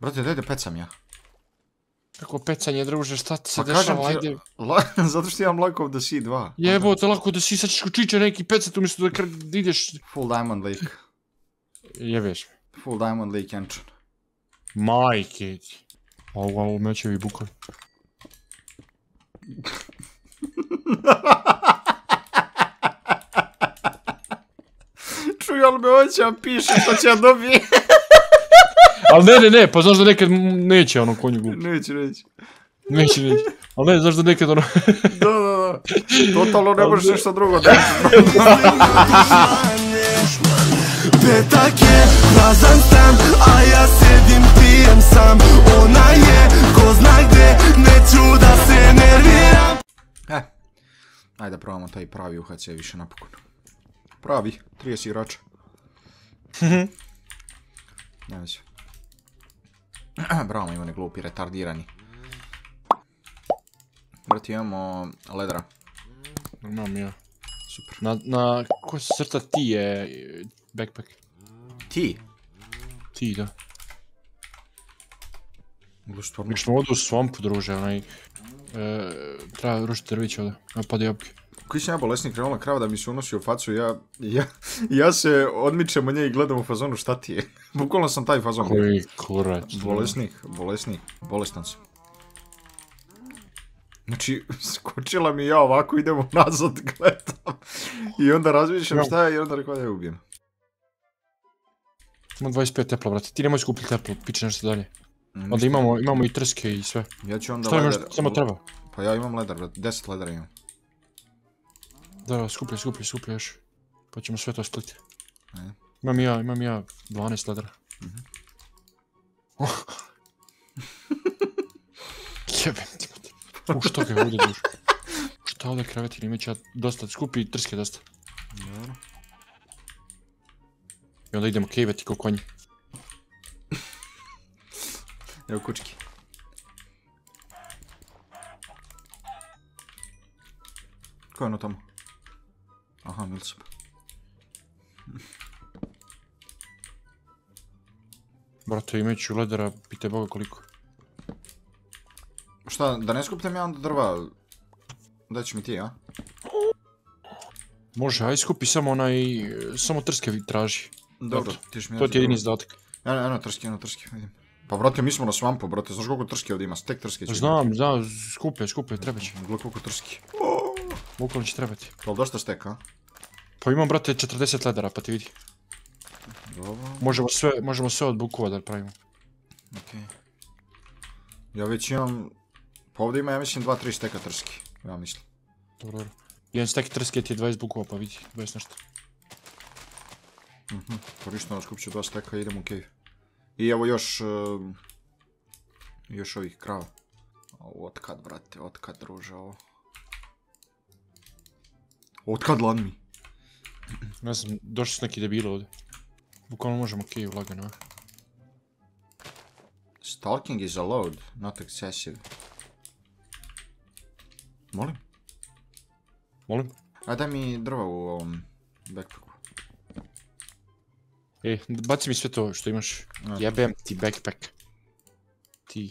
Brate, daj da pecam ja. Kako pecanje, druže, šta ti se dešava, ajde? Zato što imam Luck of the Sea 2. Jebote, Luck of the Sea, sad ćeš kočiće neki pecat umjesto da ideš... Full Diamond Lake. Jebeš me. Full Diamond Lake Enchant. Majke ti. Ovo mečevi bukali. Čuj, ali me hoće vam piše što će ja dobije. Ali ne, pa znaš da nekad neće ono konju glupi. Neće. Ali ne, znaš da nekad ono... Da. Totalno ne možeš ništa drugo da... Petak je, prazan stan, a ja sedim, pijem sam. Ona je, ko zna gde, neću da se nerviram. Ajde da probamo taj pravi UHC više napokon. Pravi, 30 igrača. Ne već. Bravo, imamo glupi, retardirani. Vrati, imamo ledra. Imam ja. Super. Na koja se crta ti je backpack? Ti? Ti, da. Mi smo ovdje u svampu, druže, onaj... Treba rušiti drviće ovdje, napade jabke. Koji sam ja bolesnik, krenula krava da mi se unosi u facu, ja se odmičem od nje i gledam u fazonu šta ti je. Bukvalno sam taj fazon. Koji kurac. Bolesnik, bolestan sam. Znači, skočila mi ja ovako, idemo nazad, gledam. I onda razmišljam šta je i onda rekao da je ubijem. Imam 25 tepla, brate, ti nemoj skupiti teplu, piče nešto dalje. Onda imamo i trske i sve. Ja ću onda ledar... Samo treba. Pa ja imam ledar, brate, 10 ledara imam. Da, skupljaj još. Pa ćemo sve to spliti. Imam ja 12 ledara. Jebem ti mati. Što ga je ovdje duš? Šta ovdje krevetir imeća dosta, skupi trske dosta. I onda idemo kejveti ko konji. Evo kučki. Ko je ono tamo? Aha, Milsup. Brate, imajući ledera, pitaj boga koliko. Šta, da ne skupljam ja onda drva? Daj ću mi ti, a? Može, aj skupi samo onaj... Samo trske traži. Dobro, ti ću mi... To ti je jedini zadatak. Eno trske, vidim. Pa brate, mi smo na svampu, brate, znaš koliko trske ovdje ima, tek trske će imati. Znam, skupljaj, treba će. Gle, koliko trske. Bukvalno će trebati. Pa li došta stek, a? Pa imam, brate, 40 ledara, pa ti vidi. Možemo sve od bukova da pravimo. Okej. Ja već imam... Pa ovdje ima, ja mislim, 2-3 steka trski. Ja mislim. Dobro. Jedan stek trske ti je 20 bukova, pa vidi, 20 nešto. Korišteno, skupit ću 2 steka i idem u cave. I evo još... Još ovih krava. Otkad, brate, otkad, druže, ovo. Otkad lan mi? Ne znam, došli su neki debile ovdje. Bukvalno možemo cave lagano, a? Stalking is allowed, not excessive. Molim? Aj daj mi drva u ovom backpacku. E, baci mi sve to što imaš. Jebem ti backpack. Ti.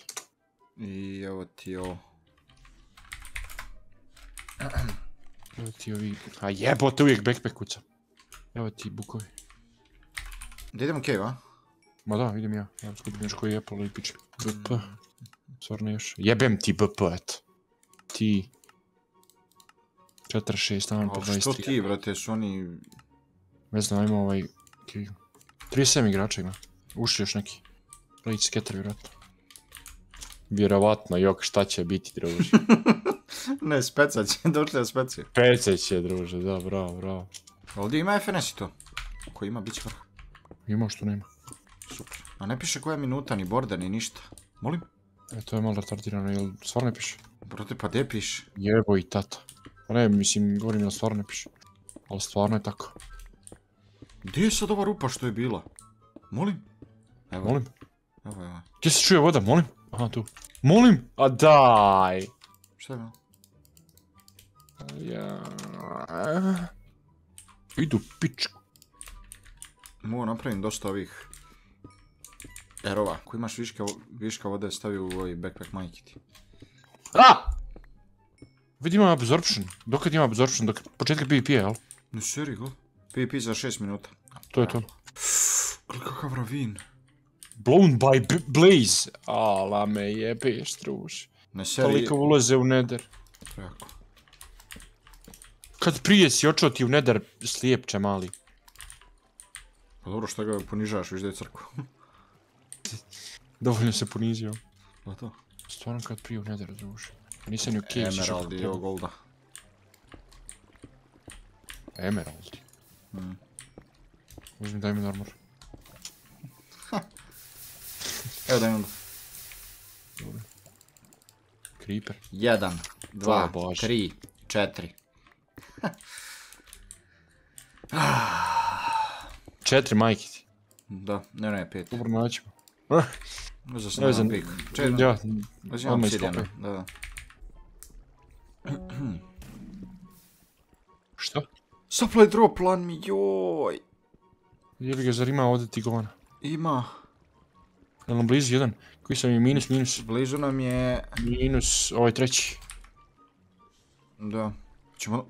I evo ti ovo. Evo ti ovi... A jebote, uvijek backpack kucam. Evo ti bukovi. Da idem u cave, a? Ma da, idem ja. Ja skupim još koji apple i piče. BP. Stvarno još. Jebem ti BP, eto. Ti. 46, tamo po 23. A što ti, brate, su oni... Ne znam, ima ovaj... 37 igrača ima. Ušli još neki. Late skater, vjerojatno. Vjerovatno, jok, šta će biti, druži. Ne, specat će, došli da specaju. Specat će, druže, da, bravo. Ovdje ima FNS i to. Ko ima, bit će vrh. Ima, što nema. Super. A ne piše koja minuta, ni borda, ni ništa. Molim? E, to je malo retardirano, jel stvarno ne piše? Brate, pa gdje piše? Jebo i tata. Pa ne, mislim, govorim jel stvarno ne piše. Ali stvarno je tako. Gdje je sad ova rupa što je bila? Molim? Molim? Evo. Gdje se čuje voda, molim? Aha, tu. Molim? A daj! Šta je bilo? Idu pičku. Mogu napravim dosta ovih Jer ovako, imaš viška vode, stavi u ovoj backpack majkiti. Aaa! Vidi ima absorption, dokad ima absorption, dokad početka PvP-a, jel? Ne seri go, PvP za 6 minuta. To je to. Kakav ravin. Blown by blaze. Ala me jebeš, druž. Ne seri... Toliko ulaze u nether. Trako. Kad prije si očeo ti u nether slijepče mali. Pa dobro što ga ponižaš, viš da je crku. Dovoljno se ponizio. Pa to. Stvarno kad prije u nether, druž. Nisam ni u kjev si šakljeno. Emerald i ovo golda. Emerald? Uzmi, daj mi armor. Evo daj mi onda. Creeper. 1, 2, 3, 4. 4 majke ti. Da, ne, 5. Dobro naćemo. Uzasno jedan pik. Ja, odmah iskopaj. Da. Što? Supply drop lan mi, joj! Jebi ga, zar ima ovdje tigovana? Ima. Je li nam blizu jedan? Koji sam je minus? Blizu nam je... Minus, ovaj treći. Da.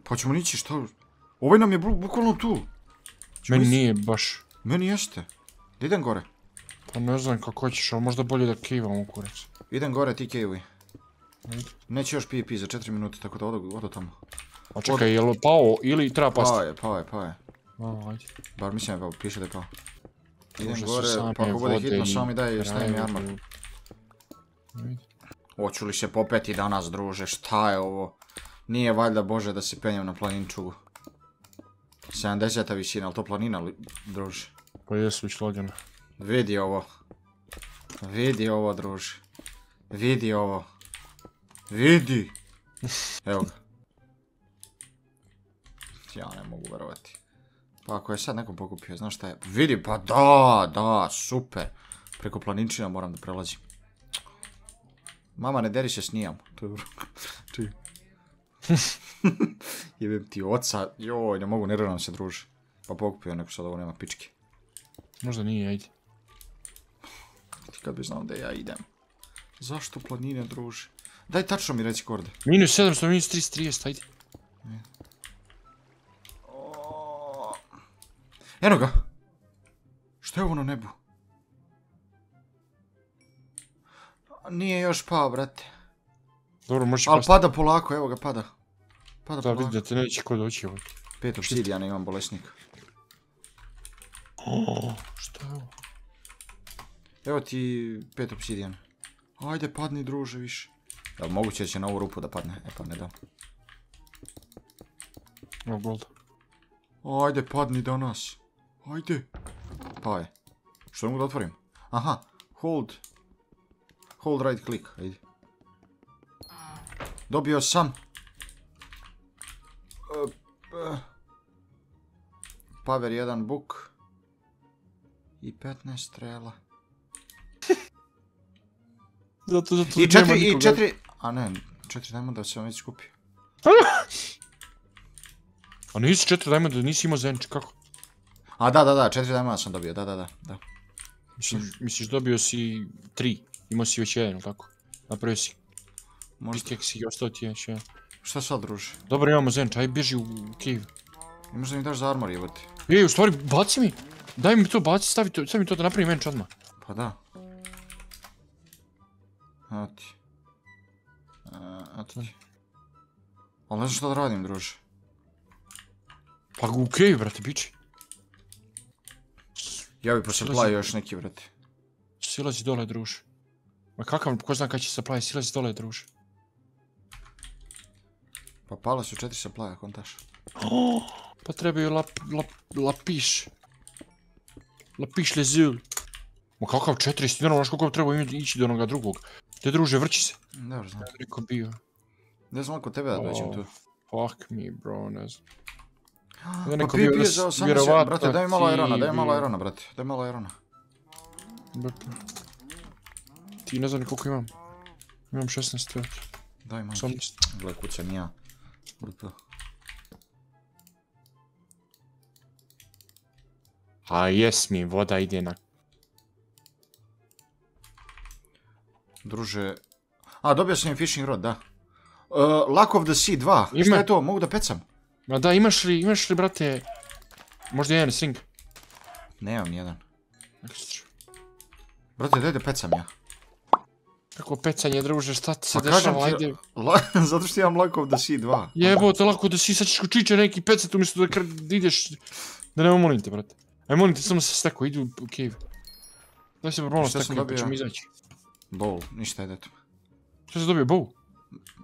Pa ćemo nići, šta? Ovaj nam je bukvalno tu. Meni nije baš. Meni jeste. Da idem gore? Pa ne znam kako ćeš, ali možda bolje da cave'am u kurac. Idem gore, ti cave'i. Neće još PvP za 4 minute, tako da odo tamo. A čekaj, je li pao ili treba pasti? Pao je. Bar mislim da piše da je pao. Idem gore, pa ako bude hitno samo mi daj i stavim mi armor. Hoću li se popeti danas, druže, šta je ovo? Nije valjda bože da se penjem na planinčugu. 70-a visina, ali to planina, druže? Pa jesu viš lodjene. Vidi ovo, druže. Vidi! Evo ga. Ja ne mogu verovati. Pa ako je sad nekom pokupio, znaš šta je? Vidi, pa da, super. Preko planinčina moram da prelazim. Mama, ne deri se, snijam. To je vrlo. Jebem ti oca, joj, ne mogu, nerviram se, druže. Pa pokupio neko sad, ovo nema pičke. Možda nije, ajde. Ti kad bi znao da ja idem. Zašto planine, druže? Daj tačno mi reci korde. Minus 700, minus 330, ajde. Eno ga! Što je ovo na nebu? Nije još pao, brate. Dobro, možeš pasti. Ali pada polako, evo ga, pada polako. Da, vidi da te neće kod oći ovdje. 5 obsidijana imam, bolesnika. Što je ovo? Evo ti 5 obsidijana. Ajde, padni, druže, više. Jel' moguće da će na ovu rupu da padne? E pa ne dam. Evo gold. Ajde, padni danas. Ajde. Pa je. Što ne mogu da otvorim? Aha, hold. Hold right click, ajde. Dobio sam. Power 1 book. I 15 strela. Zato I 4. A ne, 4 dajmo da se vam već skupio. A nisi 4 dajmo da nisi imao zenč, kako? A da, 4 dajmo da sam dobio, da. Misliš dobio si 3, imao si već 1, ili tako? Napravio si pickaxe i ostao ti već 1. Šta sad, druže? Dobro, imamo zenč, aj bježi u cave. I možda mi daš za armor, jebati. Ej, u stvari, baci mi! Daj mi to baci, stavi mi to da napravim enč odmah. Pa da. Eto ti. Ali ne znam šta da radim, druže. Pa ga u cave, brate, biči. Ja bi posuplaj još neki, brate. Silazi dole, druže. Ma kakav, ko zna kada će suplaj, silazi dole, druže. Pa pala su 4 suplaja, kontaš. Pa trebaju lapiš. Lapiš lezul. Ma kakav 4, stvarno znaš koliko treba ići do onoga drugog. Te druže, vrći se. Dobro znam. Rekao bio. Ne znam ako tebe da dođem tu. Fuck me bro, ne znam. Pa PvP je za 87, brate, daj mi malo aerona, brate. Brate. Ti ne znam ni koliko imam. Imam 16, brate. Daj manj. Gle kuća mi ja. A jes mi, voda ide na... Druže... A, dobio sam im fishing rod, da. Luck of the Sea 2. Šta je to? Mogu da pecam? Ma da, imaš li, brate... Možda jedan string? Nemam nijedan. Brate, daj da pecam ja. Kako pecanje, druže, šta ti se dešava, ajde? Zato što imam Luck of the Sea 2. Jebo te, Luck of the Sea, sad ćeš kočiće neki pecat umjesto da ideš... Da nema, molim te, brate. Aj, molim te, samo se steko, idu u cave. Daj se normalno steko, pa ćemo izaći. Bowl, ništa je deto. Šta se dobio, bowl?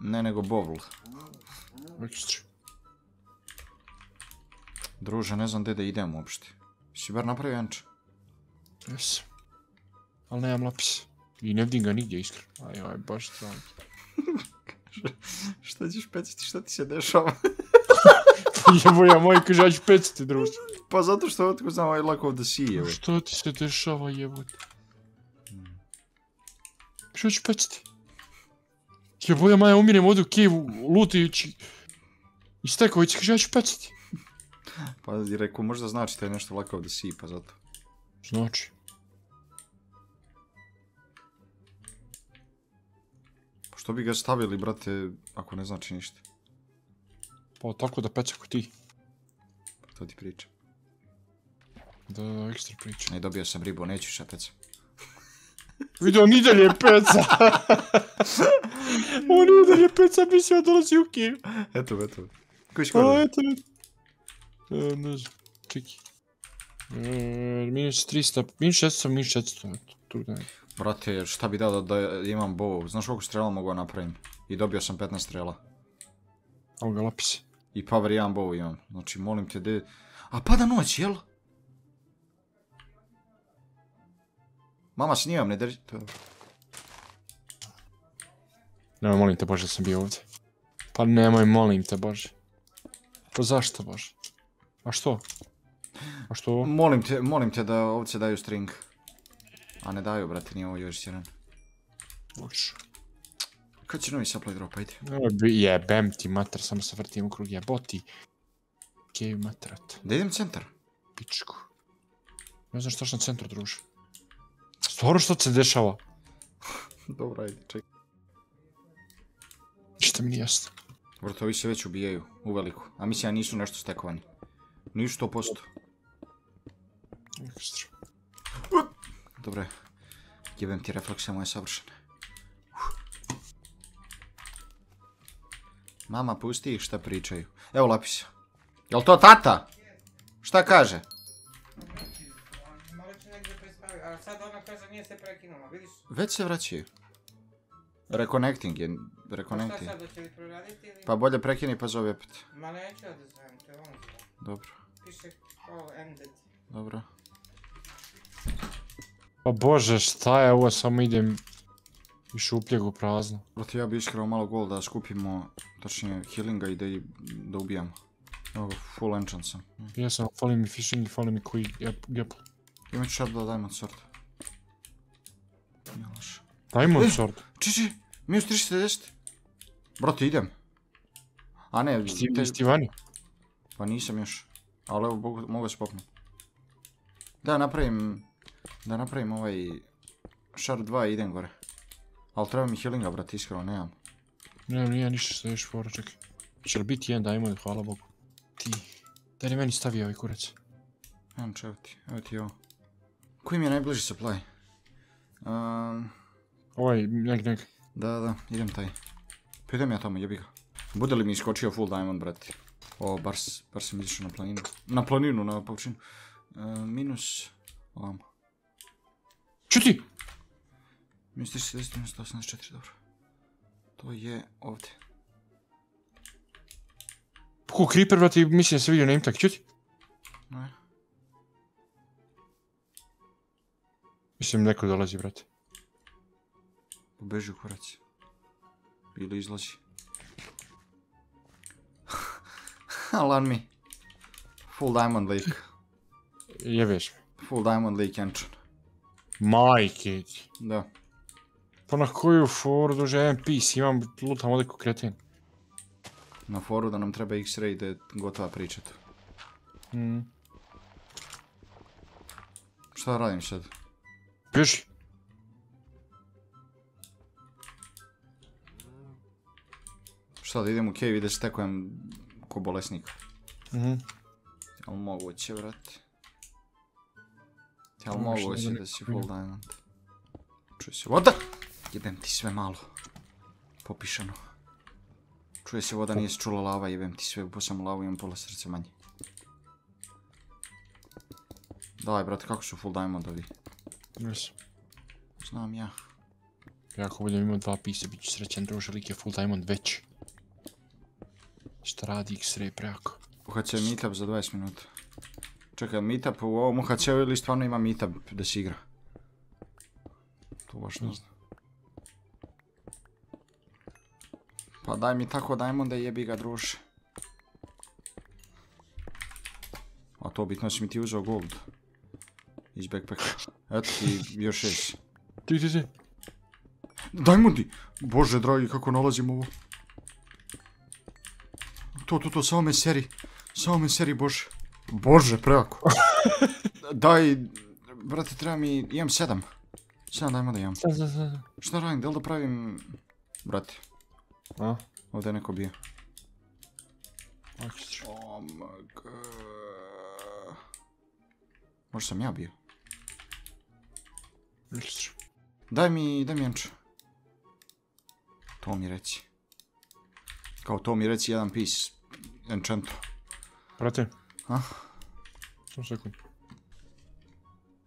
Ne, nego bowl. Druže, ne znam gdje da idem uopšte. Si bar napravio janče? Jesam. Ali nemam lapis. I ne vidim ga nigdje, iskreno. Ajoj, baš stvarno. Šta ćeš pecati, šta ti se dešava? Jeboja moj, kaže, ja ću pecati, druže. Pa zato što otko znam ovaj Luck of the Sea, jeboj. Šta ti se dešava, jeboj? Šta ću pecati? Jeboja Maja, umirem ovdje u Kijevu, lutajući. I stekovići, kaže, ja ću pecati. Pa je rekao, možda znači taj nešto Luck of the Sea, pa zato. Znači. Što bi ga stavili, brate, ako ne znači ništa? Pa tako da peca ko ti. To ti priča. Da, ekstra priča. Ne, dobio sam ribu, neću šta peca. Vidio, on i dalje peca! On i dalje peca, mislio da dolazi u Kijev. Eto, eto. Koji škoda? Eto, eto. Ne znam, čeki. Minus 300, minus 400, minus 400, eto, tu da je. Brate, šta bi dao da imam bow? Znaš koliko strela mogu napravim? I dobio sam 15 strela. Evo ga lapis. I power 1 bow imam. Znači, molim te de... A pada noć, jel? Mama, snimam, ne drži... Nemoj, molim te, Bože, da sam bio ovdje. Pa nemoj, molim te, Bože. Pa zašto, Bože? A što? A što ovo? Molim te da ovce daju string. A ne daju, brate, nije ovo još jedan. Loš. Kad će novi supply drop, ajde? Jebem ti mater, samo se vrtim u krug, jeboti. Kej materat. Da idem centar? Pičku. Ne znam što što na centru, druže. Stvarno što se dešava? Dobro, ajde, čekaj. Ništa mi nije jasno. Vrto, ovi se već ubijaju, u veliku. A mislim, ja nisu nešto stekovani. Nisu 100%. Ekstra. Dobre, jebem ti reflekse moje savršene. Mama, pusti ih šta pričaju. Evo lapisa. Jel to tata? Šta kaže? Već se vraćaju. Reconnecting je. Reconnecting. Pa bolje prekini pa zove opet. Ma neću da zovem, to je ono zove. Dobro. Piše call ended. Dobro. Pa bože, šta je ovo, samo idem i šupljeg u prazno. Brate, ja bi iskreno malo gol da skupimo, točnije healinga i da ubijamo. Evo ga, full enchant sam. Ja sam, fali mi fishing i fali mi koji gapl. Imaću šar da diamond sword. Nije loše. Diamond sword? Čiči, minus 310. Brate, idem. A ne, jesi vani? Pa nisam još, ali evo mogu se popnuti. Da napravim ovaj shard 2 i idem gore. Ali treba mi healinga, brate, iskreno, nemam. Nemam ništa što još fora, čekaj. Će li biti jedan diamond, hvala bogu. Ti, daj li meni stavi ovaj kurac. Nemam če, evo ti ovo. Koji mi je najbliži supply? Ovaj, nek. Da, idem taj. Pa idem ja tamo, jebi ga. Bude li mi iskočio full diamond, brate? O, bar sam izišao na planinu. Na planinu, na paučinu. Minus, ovamo. Čuti! Minus 310, minus 184, dobro. To je ovdje. Kako creeper, brate, mislim da se vidio na imtak, čuti? Ne. Mislim, neko dolazi, brate. Pobeži u koraci. Ili izlazi. Alarm mi. Full diamond lake. Jebeš me. Full diamond lake enchant. Majke ti. Da. Pa na koju foru, duže, NPC, imam lutam ovdje ko kretin. Na foru da nam treba x-ray da je gotova priča tu. Šta radim sad? Pješi. Šta da idem u cave i da se tekujem ko bolesnik? Jel moguće, brate? Jel moguće da si full diamond? Čuje se voda! Jebem ti sve malo. Popišano. Čuje se voda, nije se čula lava, jebem ti sve, samo lavu imam pola srca manje. Daj, brate, kako su full diamondovi? Jesu. Znam ja. Ako budem imao dva pisa, bit ću srećen, druže, lik je full diamond već. Šta radi X-ray prejako? UHC meetup za 20 minuta. Čekaj, meetup u ovom UHC-u ili stvarno ima meetup da se igra? To baš ne znam. Pa daj mi tako diamonda i jebi ga, druže. A to bitno si mi ti uzeo gold. Iz backpacka. Eto ti još 6. Ti. Diamondi! Bože dragi, kako nalazim ovo. To, samo me seri, bože. Bože, prejako. Daj, brate, treba mi, imam 7. 7 diamonda imam. Šta radim, da li da pravim... Brate. A? Ovdje je neko bio. Oh my god. Možda sam ja bio. Daj mi enča. To mi reci. Kao to mi reci jedan pis. Enčento. Prate. Ha? Samo sekund.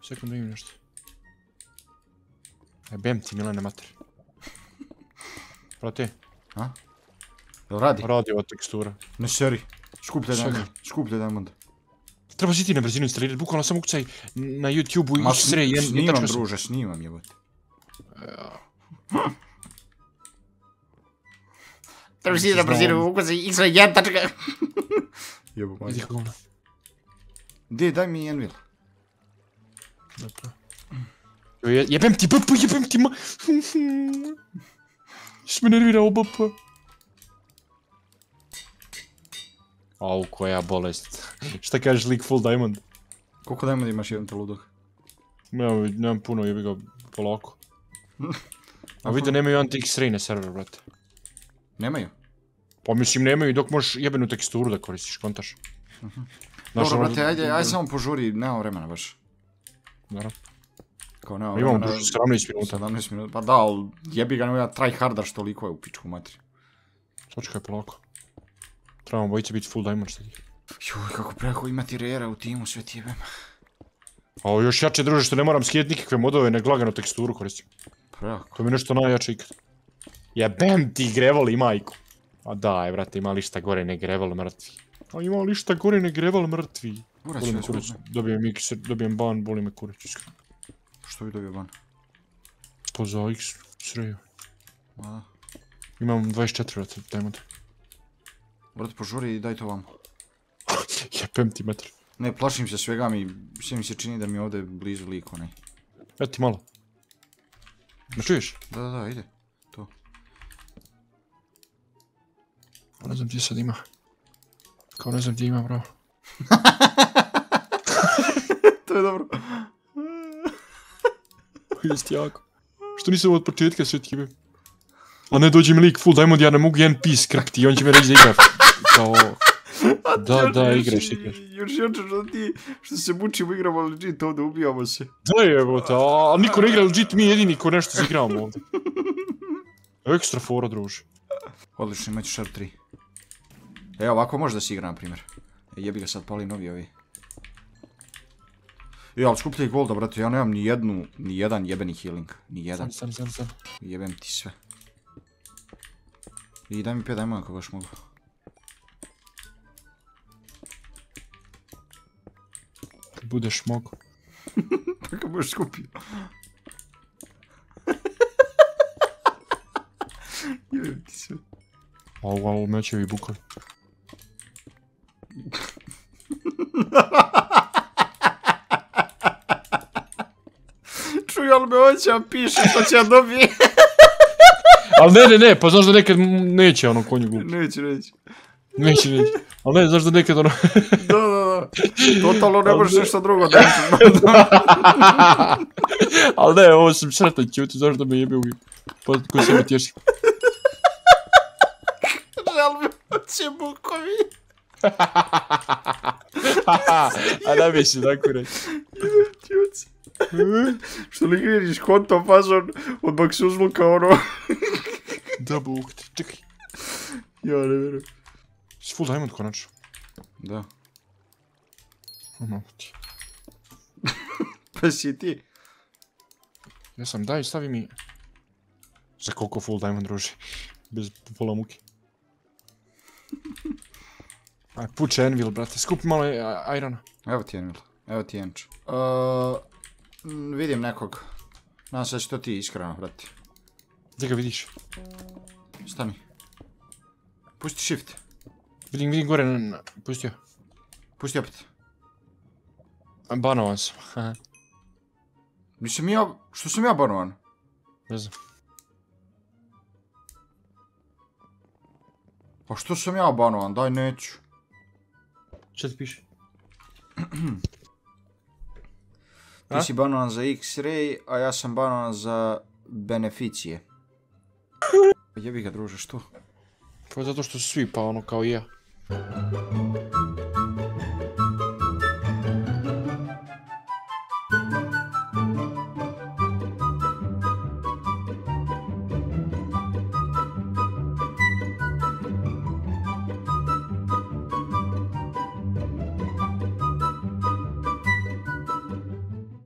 Sekund da imam nešto. Jebem ti Milane mater. Prate. Ha? Jel radi? Radi ova tekstura. Ne seri. Skuplja diamond. Treba si ti na brzinu instalirati, bukvalno sam ukucaj na YouTube-u i sre. Snimam druže, snimam jebote. Treba si ti na brzinu ukucaj x-ray 1 tačka. Jebo manje. Gdje, daj mi anvil. Jebem ti bp, jebem ti ma... Što me nervirao bp. Au, koja bolest. Šta kažeš lik full diamond? Koliko diamond imaš jedan te ludog? Nemam puno, jebi ga polako. A vidio nemaju anti-x-ray na server, brate. Nemaju? Pa mislim nemaju dok možeš jebenu teksturu da koristiš, kontaš. Dobro, brate, ajde samo požuri, nemam vremena baš. Naravno. Kao nemam vremena... Imamo 17 minuta. 17 minuta, pa da, ali jebi ga nemoj tryhardaš toliko je u pičku materi. Točka je polako. Trebamo bojice biti full diamond sad. Joj, kako preko imati rera u timu, sve ti jebem. Ao, još jače druže što ne moram skidati nikakve modove, nego lagano teksturu koristim. Preko. To mi je nešto najjače ikad. Jebem ti grevali majku. A daj, brate, ima lišta gore, ne greval mrtvi. A ima lišta gore, ne greval mrtvi. Boli me kurac, dobijem mikser, dobijem ban, boli me kurac. Što bi dobio ban? Pa za x sreju. Imam 24 vrata, diamond. Vrati, požuri i daj to vam. Jebem ti mater. Ne, plašim se svega mi, sve mi se čini da mi je ovdje blizu lik onaj. Eto ti malo. Me čuješ? Da, ide. To. Ne znam gdje sad ima. Kao ne znam gdje ima, bravo. To je dobro. Jeste jako. Što nisam od početka sve ti jebem. A ne dođe mi lik full diamond, ja ne mogu jedan pis krakti i on će me reći da igra. Kao... Da, igraš. Još što ti, što se mučimo igramo legit, ovdje ubijamo se. Da jebote, ali niko ne igra legit, mi jedini ko nešto se igramo ovdje. Ekstra fora, druže. Odlično, imat ću šar 3. Evo, ovako može da se igra, na primjer. Jebi ga sad, pali novi ovi. Jo, ali skuplja i golda, brate, ja nemam ni jedan jebeni healing. Nijedan. Sam. Jebem ti sve. I daj mi 5 diamonda ako baš mogu. Kad budeš mogo. Pa kad budeš skupio. Jebem ti sve. Ovo mečevi bukovi. Čuj, ali me hoće vam piše što će vam dobije. Ali ne, pa znaš da nekad neće ono konju glupi. Neće. Ali ne, znaš da nekad ono... Da. Totalno ne možeš ništa drugo da imam. Ali ne, ovo sam sretan ću ti, znaš da me jebe uvijek. Pa koji se mi tješi. ali će bukovi. A da bi si tako reći. Idem ti oci. Što li griniš konto fazon od baksuzluka ono. Da buk ti, čekaj. Ja ne verujem. Si full diamond konačno. Da. Ono ti. Pa si ti. Ja sam, daj, stavi mi... Za koliko full diamond ruži. Bez pola muke. Aj, puče anvil, brate, skupi malo irona. Evo ti anvil, evo ti enč. Vidim nekog. Nadam se da će to ti iskreno, brate. Gdje ga vidiš? Stani. Pusti shift. Vidim, vidim gore, pustio. Pusti opet. Banovan sam, haha. Mislim ja, što sam ja banovan? Ne znam. Pa što sam ja banovan, daj neću. Šta ti piše? Ti si banovan za X-ray, a ja sam banovan za beneficije. Jebi ga druže, što? Pa zato što su svi, pa ono kao i ja.